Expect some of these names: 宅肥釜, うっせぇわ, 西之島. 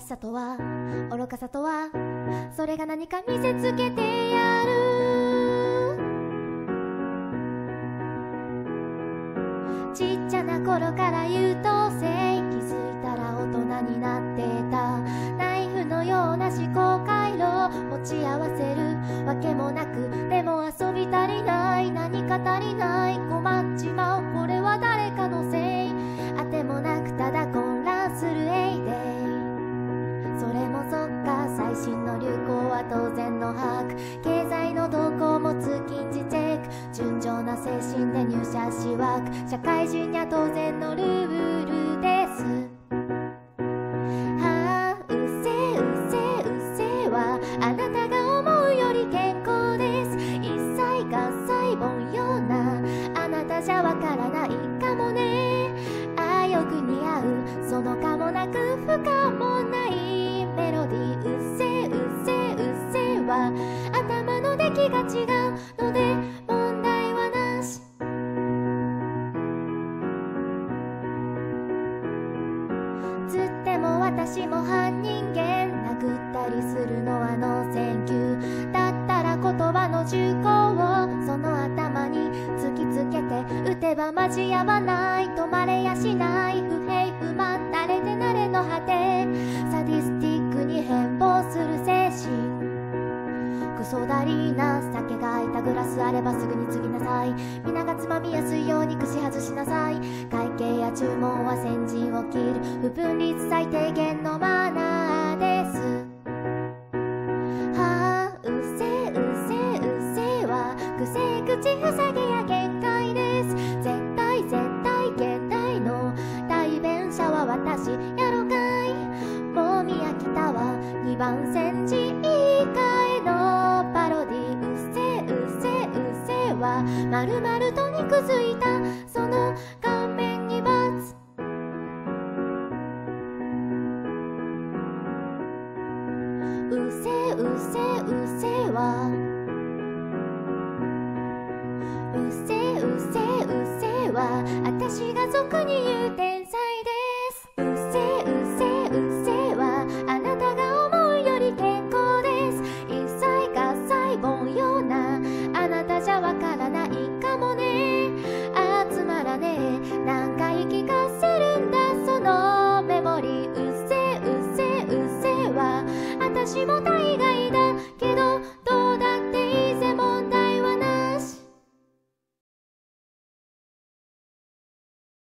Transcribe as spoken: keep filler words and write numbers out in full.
しさとは愚かさとはそれが何か見せつけてやる。ちっちゃな頃から優等生、気づいたら大人になってた。ナイフのような思考回路を持ち合わせるわけもなく、でも遊び足りない、何か足りない、困っちまう、これは誰かのせい。あてもなくただ混乱するエイデイ。それもそっか、最新の流行は当然の把握、経済の動向も通勤時チェック、純情な精神で入社しワーク、社会人には当然のルールです。はあ、うっせえうっせえうっせえはあなたが思うより健康です。一切合切ぼんようなあなたじゃわからないかもね。似合うそのかもなく不可もないメロディー。うっせえうっせえうっせえは頭の出来が違うので問題はなし。つっても私も半人間、殴ったりするのはノーセンキュー。だったら言葉の重厚をその頭に突きつけて打てば間に合わない、止まれやしない。不平不満、慣れて慣れの果て、サディスティックに変貌する精神。クソだりーな酒が空いたグラスあればすぐに継ぎなさい。皆がつまみやすいように串外しなさい。会計や注文は先陣を切る不分率最低限のマナーです。はあ、うっせえうっせえうっせえは癖口ふさげや限界です。絶対絶対現代の代弁者は私やろかい。もう見飽きたわにばん煎じ言い換えのパロディ。うっせえうっせえうっせえはまるまると肉づいたその顔面に罰。うっせえうっせえうっせえはうっせえうっせえうっせえは私が俗に言うて